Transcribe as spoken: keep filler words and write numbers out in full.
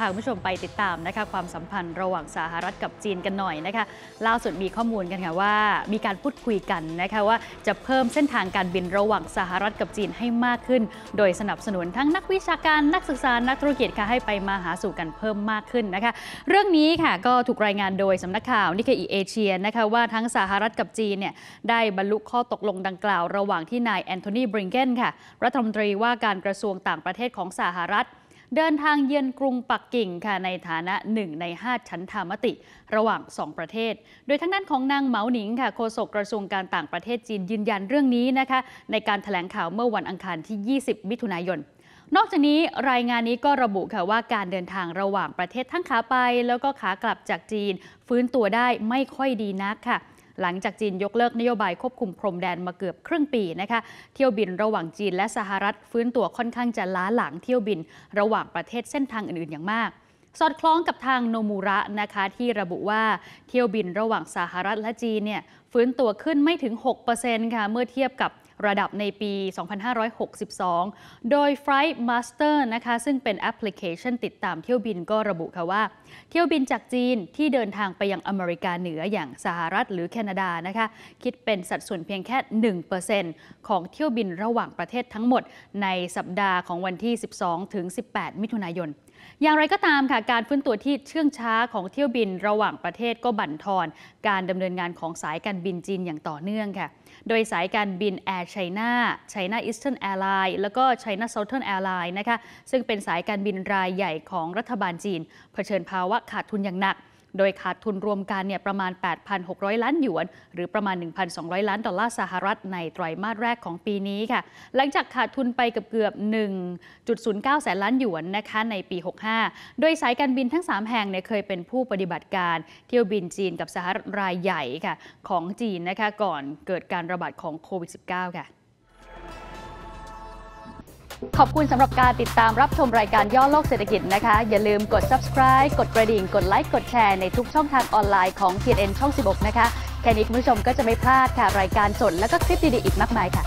พาคุณผู้ชมไปติดตามนะคะความสัมพันธ์ระหว่างสหรัฐกับจีนกันหน่อยนะคะล่าสุดมีข้อมูลกันค่ะว่ามีการพูดคุยกันนะคะว่าจะเพิ่มเส้นทางการบินระหว่างสหรัฐกับจีนให้มากขึ้นโดยสนับสนุนทั้งนักวิชาการนักศึกษานักธุรกิจค่ะให้ไปมาหาสู่กันเพิ่มมากขึ้นนะคะเรื่องนี้ค่ะก็ถูกรายงานโดยสำนักข่าวนิเคอิเอเชียนะคะว่าทั้งสหรัฐกับจีนเนี่ยได้บรรลุข้อตกลงดังกล่าวระหว่างที่นายแอนโทนีบริงเกนค่ะรัฐมนตรีว่าการกระทรวงต่างประเทศของสหรัฐเดินทางเยือนกรุงปักกิ่งค่ะในฐานะหนึ่งในห้าชั้นธรรมติระหว่างสองประเทศโดยทางด้านของนางเหมาหนิงค่ะโฆษกกระทรวงการต่างประเทศจีนยืนยันเรื่องนี้นะคะในการแถลงข่าวเมื่อวันอังคารที่ยี่สิบมิถุนายนนอกจากนี้รายงานนี้ก็ระบุค่ะว่าการเดินทางระหว่างประเทศทั้งขาไปแล้วก็ขากลับจากจีนฟื้นตัวได้ไม่ค่อยดีนักค่ะหลังจากจีนยกเลิกนโยบายควบคุมพรมแดนมาเกือบครึ่งปีนะคะเที่ยวบินระหว่างจีนและสหรัฐฟื้นตัวค่อนข้างจะล้าหลังเที่ยวบินระหว่างประเทศเส้นทางอื่นๆอย่างมากสอดคล้องกับทางโนมูระนะคะที่ระบุว่าเที่ยวบินระหว่างสหรัฐและจีนเนี่ยฟื้นตัวขึ้นไม่ถึง หกเปอร์เซ็นต์ ค่ะเมื่อเทียบกับระดับในปี สองพันห้าร้อยหกสิบสอง โดย Flymaster นะคะซึ่งเป็นแอปพลิเคชันติดตามเที่ยวบินก็ระบุค่ะว่าเที่ยวบินจากจีนที่เดินทางไปยังอเมริกาเหนืออย่างสหรัฐหรือแคนาดานะคะคิดเป็นสัดส่วนเพียงแค่ หนึ่งเปอร์เซ็นต์ ของเที่ยวบินระหว่างประเทศทั้งหมดในสัปดาห์ของวันที่ สิบสองถึงสิบแปด มิถุนายนอย่างไรก็ตามค่ะการฟื้นตัวที่เชื่องช้าของเที่ยวบินระหว่างประเทศก็บั่นทอนการดำเนินงานของสายการบินจีนอย่างต่อเนื่องค่ะโดยสายการบิน Air China, China Eastern Airline แล้วก็ China Southern Airline นะคะซึ่งเป็นสายการบินรายใหญ่ของรัฐบาลจีนเผชิญภาวะขาดทุนอย่างหนักโดยขาดทุนรวมกันเนี่ยประมาณ แปดพันหกร้อย ล้านหยวนหรือประมาณ หนึ่งพันสองร้อย ล้านดอลลาร์สหรัฐในไตรมาสแรกของปีนี้ค่ะหลังจากขาดทุนไปเกือบ หนึ่งจุดศูนย์เก้า แสนล้านหยวนนะคะในปีหกห้าโดยสายการบินทั้งสามแห่งเนี่ยเคยเป็นผู้ปฏิบัติการเที่ยวบินจีนกับสหรัฐรายใหญ่ค่ะของจีนนะคะก่อนเกิดการระบาดของโควิด สิบเก้า ค่ะขอบคุณสำหรับการติดตามรับชมรายการย่อโลกเศรษฐกิจนะคะอย่าลืมกด subscribe กดกระดิ่งกดไลค์กดแชร์ในทุกช่องทางออนไลน์ของ ที เอ็น เอ็น ช่อง สิบหกนะคะแค่นี้คุณผู้ชมก็จะไม่พลาดค่ะรายการสดและก็คลิปดีๆอีกมากมายค่ะ